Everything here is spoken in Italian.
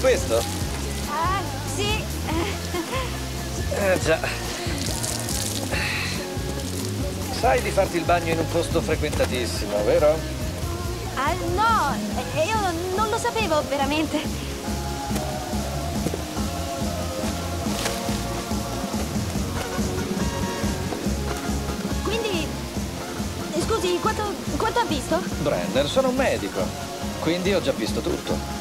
questo? Ah, sì. Già. Sai di farti il bagno in un posto frequentatissimo, vero? Ah, no! Io non lo sapevo, veramente. Quanto ha visto? Brenner, sono un medico, quindi ho già visto tutto.